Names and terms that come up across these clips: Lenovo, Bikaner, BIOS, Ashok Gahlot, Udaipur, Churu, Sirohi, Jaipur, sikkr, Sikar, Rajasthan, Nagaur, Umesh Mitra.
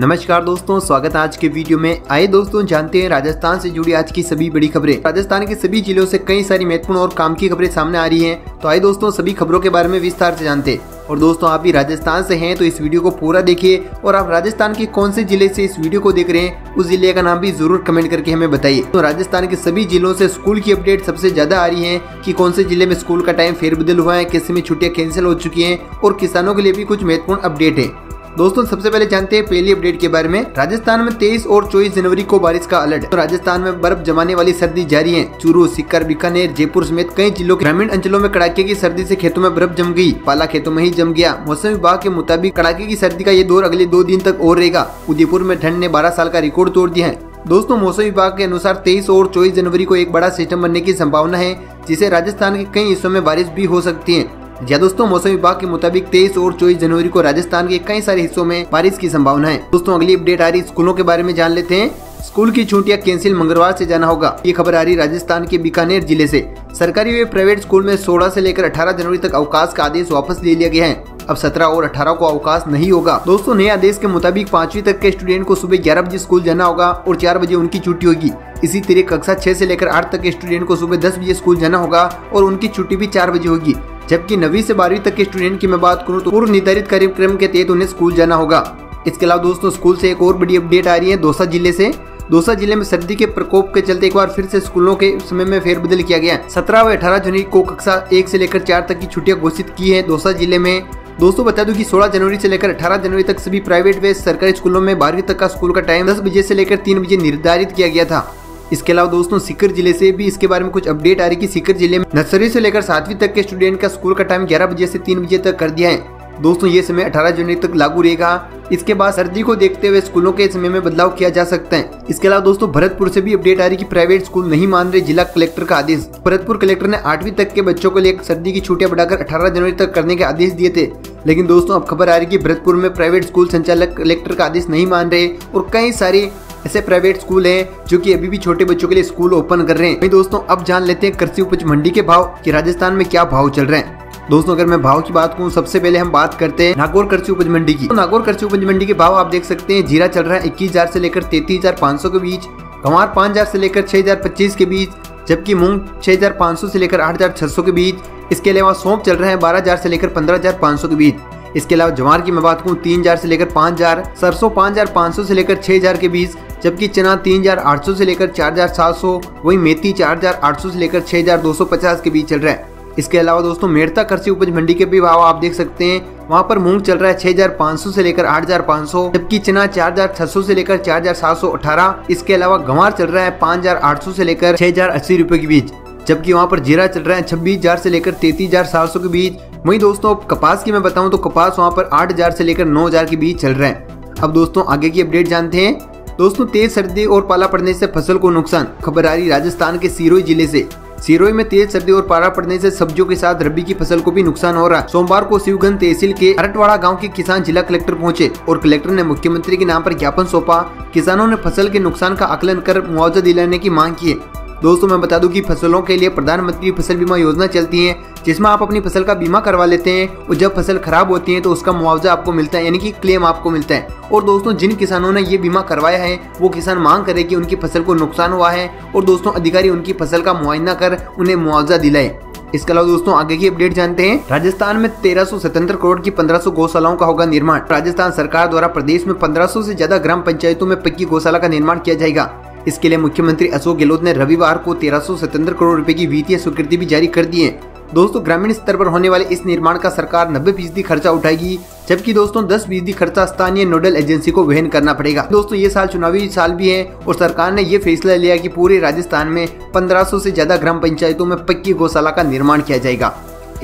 नमस्कार दोस्तों, स्वागत है आज के वीडियो में। आइए दोस्तों जानते हैं राजस्थान से जुड़ी आज की सभी बड़ी खबरें। राजस्थान के सभी जिलों से कई सारी महत्वपूर्ण और काम की खबरें सामने आ रही हैं, तो आइए दोस्तों सभी खबरों के बारे में विस्तार से जानते हैं। और दोस्तों आप भी राजस्थान से हैं तो इस वीडियो को पूरा देखिए, और आप राजस्थान के कौन से जिले से इस वीडियो को देख रहे हैं उस जिले का नाम भी जरूर कमेंट करके हमें बताइए। तो राजस्थान के सभी जिलों से स्कूल की अपडेट सबसे ज्यादा आ रही है कि कौन से जिले में स्कूल का टाइम फेरबदल हुआ है, किस में छुट्टियां कैंसिल हो चुकी है, और किसानों के लिए भी कुछ महत्वपूर्ण अपडेट है। दोस्तों सबसे पहले जानते हैं पहली अपडेट के बारे में। राजस्थान में 23 और 24 जनवरी को बारिश का अलर्ट। तो राजस्थान में बर्फ जमाने वाली सर्दी जारी है। चूरू, सिकर, बीकानेर, जयपुर समेत कई जिलों के ग्रामीण अंचलों में कड़ाके की सर्दी से खेतों में बर्फ जम गई। पाला खेतों में ही जम गया। मौसम विभाग के मुताबिक कड़ाके की सर्दी का ये दौर अगले 2 दिन तक और रहेगा। उदयपुर में ठंड ने 12 साल का रिकॉर्ड तोड़ दिया है। दोस्तों मौसम विभाग के अनुसार 23 और 24 जनवरी को एक बड़ा सिस्टम बनने की संभावना है, जिसे राजस्थान के कई हिस्सों में बारिश भी हो सकती है। जी दोस्तों, मौसम विभाग के मुताबिक 23 और 24 जनवरी को राजस्थान के कई सारे हिस्सों में बारिश की संभावना है। दोस्तों अगली अपडेट आ रही स्कूलों के बारे में, जान लेते हैं। स्कूल की छुट्टियां कैंसिल, मंगलवार से जाना होगा। ये खबर आ रही राजस्थान के बीकानेर जिले से। सरकारी व प्राइवेट स्कूल में 16 से लेकर 18 जनवरी तक अवकाश का आदेश वापस ले लिया गया है। अब 17 और 18 को अवकाश नहीं होगा। दोस्तों नए आदेश के मुताबिक 5वीं तक के स्टूडेंट को सुबह 11 बजे स्कूल जाना होगा और 4 बजे उनकी छुट्टी होगी। इसी तरह कक्षा 6 से लेकर 8 तक के स्टूडेंट को सुबह 10 बजे स्कूल जाना होगा और उनकी छुट्टी भी 4 बजे होगी। जबकि 9वीं से 12वीं तक के स्टूडेंट की मैं बात करूँ तो पूर्व निर्धारित कार्यक्रम के तहत उन्हें स्कूल जाना होगा। इसके अलावा दोस्तों स्कूल से एक और बड़ी अपडेट आ रही है दौसा जिले से। दौसा जिले में सर्दी के प्रकोप के चलते एक बार फिर से स्कूलों के समय में फेरबदल किया गया। 17 और 18 जनवरी को कक्षा 1 से लेकर 4 तक की छुट्टियां घोषित की है दौसा जिले में। दोस्तों बता दूं कि 16 जनवरी से लेकर 18 जनवरी तक सभी प्राइवेट व सरकारी स्कूलों में 12वीं तक का स्कूल का टाइम 10 बजे से लेकर 3 बजे निर्धारित किया गया था। इसके अलावा दोस्तों सीकर जिले से भी इसके बारे में कुछ अपडेट आ रही कि सीकर जिले में नर्सरी से लेकर 7वीं तक के स्टूडेंट का स्कूल का टाइम 11 बजे से 3 बजे तक कर दिया है। दोस्तों ये समय 18 जनवरी तक लागू रहेगा। इसके बाद सर्दी को देखते हुए स्कूलों के समय में बदलाव किया जा सकता है। इसके अलावा दोस्तों भरतपुर से भी अपडेट आ रही कि प्राइवेट स्कूल नहीं मान रहे जिला कलेक्टर का आदेश। भरतपुर कलेक्टर ने 8वीं तक के बच्चों को लिए सर्दी की छुट्टियां बढ़ाकर 18 जनवरी तक करने के आदेश दिए थे, लेकिन दोस्तों अब खबर आ रही कि भरतपुर में प्राइवेट स्कूल संचालक कलेक्टर का आदेश नहीं मान रहे और कई सारे ऐसे प्राइवेट स्कूल हैं जो कि अभी भी छोटे बच्चों के लिए स्कूल ओपन कर रहे हैं। भाई दोस्तों अब जान लेते हैं कृषि उपज मंडी के भाव कि राजस्थान में क्या भाव चल रहे हैं। दोस्तों अगर मैं भाव की बात करूं सबसे पहले हम बात करते हैं नागौर कृषि उपज मंडी की। तो नागौर कृषि उपज मंडी के भाव आप देख सकते हैं। जीरा चल रहा है 21,000 से लेकर 33,500 के बीच, गंवार 5,000 से लेकर 6,025 के बीच, जबकि मूंग 6,500 से लेकर 8,600 के बीच। इसके अलावा सौंप चल रहा है 12,000 से लेकर 15,500 के बीच। इसके अलावा ज्वार की मैं बात करूँ 3,000 से लेकर 5,000, सरसों 5,500 से लेकर 6,000 के बीच, जबकि चना 3,800 से लेकर 4,700, वहीं मेथी 4,800 से लेकर 6,250 के बीच चल रहा है। इसके अलावा दोस्तों मेड़ता कृषि उपज मंडी के भी भाव आप देख सकते हैं। वहाँ पर मूंग चल रहा है 6,500 से लेकर 8,500, जबकि चना 4,600 से लेकर 4,718। इसके अलावा गंवार चल रहा है 5,800 से लेकर 6,080 रुपए के बीच, जबकि वहाँ पर जीरा चल रहा है 26,000 से लेकर 33,700 के बीच। वहीं दोस्तों कपास की मैं बताऊँ तो कपास वहाँ पर 8,000 से लेकर 9,000 के बीच चल रहा है। अब दोस्तों आगे की अपडेट जानते हैं। दोस्तों तेज सर्दी और पाला पड़ने से फसल को नुकसान, खबर आ रही राजस्थान के सिरोही जिले से। सिरोही में तेज सर्दी और पाला पड़ने से सब्जियों के साथ रबी की फसल को भी नुकसान हो रहा है। सोमवार को शिवगंज तहसील के अरटवाड़ा गांव के किसान जिला कलेक्टर पहुंचे और कलेक्टर ने मुख्यमंत्री के नाम पर ज्ञापन सौंपा। किसानों ने फसल के नुकसान का आकलन कर मुआवजा दिलाने की मांग की है। दोस्तों मैं बता दूं कि फसलों के लिए प्रधानमंत्री फसल बीमा योजना चलती है, जिसमें आप अपनी फसल का बीमा करवा लेते हैं और जब फसल खराब होती है तो उसका मुआवजा आपको मिलता है, यानी कि क्लेम आपको मिलता है। और दोस्तों जिन किसानों ने ये बीमा करवाया है वो किसान मांग करे कि उनकी फसल को नुकसान हुआ है और दोस्तों अधिकारी उनकी फसल का मुआयना कर उन्हें मुआवजा दिलाए। इसके अलावा दोस्तों आगे की अपडेट जानते हैं। राजस्थान में 1377 करोड़ की 1500 गौशालाओं का होगा निर्माण। राजस्थान सरकार द्वारा प्रदेश में 1500 से ज्यादा ग्राम पंचायतों में पक्की गौशाला का निर्माण किया जाएगा। इसके लिए मुख्यमंत्री अशोक गहलोत ने रविवार को 1377 करोड़ रुपए की वित्तीय स्वीकृति भी जारी कर दी है। दोस्तों ग्रामीण स्तर पर होने वाले इस निर्माण का सरकार 90% खर्चा उठाएगी, जबकि दोस्तों 10% खर्चा स्थानीय नोडल एजेंसी को वहन करना पड़ेगा। दोस्तों ये साल चुनावी साल भी है और सरकार ने ये फैसला लिया कि पूरे राजस्थान में 1500 से ज्यादा ग्राम पंचायतों में पक्की गौशाला का निर्माण किया जाएगा।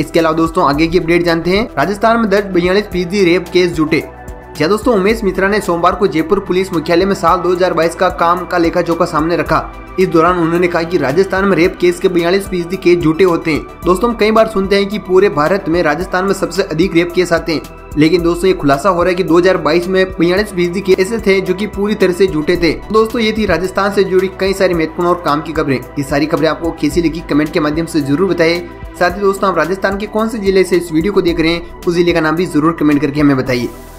इसके अलावा दोस्तों आगे की अपडेट जानते हैं। राजस्थान में दर्ज 42% रेप केस जुटे। या दोस्तों उमेश मित्रा ने सोमवार को जयपुर पुलिस मुख्यालय में साल 2022 का काम का लेखा जोखा सामने रखा। इस दौरान उन्होंने कहा कि राजस्थान में रेप केस के 42% केस झूठे होते हैं। दोस्तों हम कई बार सुनते हैं कि पूरे भारत में राजस्थान में सबसे अधिक रेप केस आते हैं, लेकिन दोस्तों ये खुलासा हो रहा है कि 2022 में 42% केस ऐसे थे जो कि पूरी तरह से झूठे थे। दोस्तों ये थी राजस्थान से जुड़ी कई सारी महत्वपूर्ण और काम की खबरें। ये सारी खबरें आपको कैसी लगी कमेंट के माध्यम से जरूर बताएं। साथ ही दोस्तों आप राजस्थान के कौन से जिले से इस वीडियो को देख रहे हैं उस जिले का नाम भी जरूर कमेंट करके हमें बताइए।